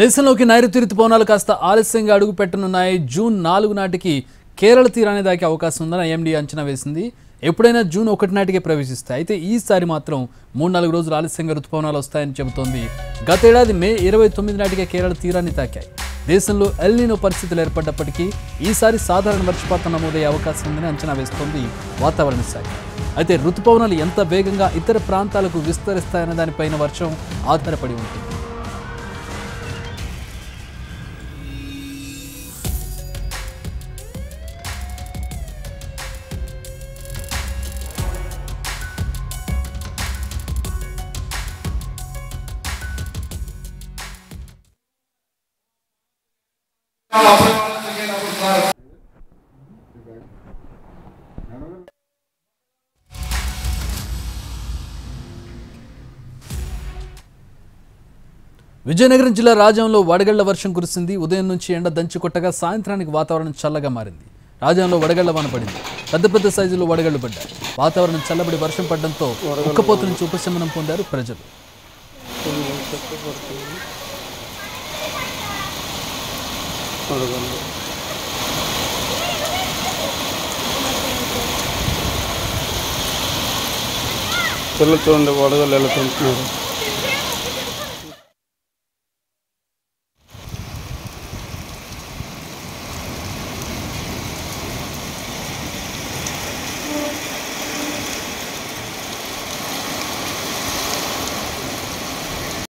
దేశంలోకి నైరుతి ఋతుపవనాలు కాస్త ఆలస్యంగా అడుగుపెట్టనున్నాయి. జూన్ 4 నాటికి కేరళ తీరాన్ని దాకే అవకాశం ఉందని ఐఎండీ అంచనా వేసింది. ఎప్పుడైనా జూన్ 1 నాటికి ప్రవేశిస్తాయి. అయితే ఈసారి మాత్రం 3-4 రోజులు ఆలస్యంగా ఋతుపవనాలు వస్తాయని చెబుతోంది. గతేడాది మే 29 నాటికి కేరళ తీరాన్ని తాకాయి. దేశంలో ఎల్ నినో పరిస్థితులు ఏర్పడ్డప్పటికీ ఈసారి సాధారణ వర్షపాతం నమోదయ్యే అవకాశం ఉందని అంచనా వేస్తోంది వాతావరణ శాఖ. అయితే ఋతుపవనాలు ఎంత వేగంగా ఇతర ప్రాంతాలకు విస్తరిస్తాయన్న దానిపైన వర్షం ఆధారపడి ఉంటుంది. విజయనగరం జిల్లా రాజంలో వడగళ్ల వర్షం కురిసింది. ఉదయం నుంచి ఎండ దంచుకొట్టగా సాయంత్రానికి వాతావరణం చల్లగా మారింది. రాజంలో వడగళ్ల వాన పడింది. పెద్ద సైజులో వడగళ్లు పడ్డాయి. వాతావరణం చల్లబడి వర్షం పడడంతో ఉక్కపోతు నుంచి ఉపశమనం పొందారు ప్రజలు. వడగళ్ళు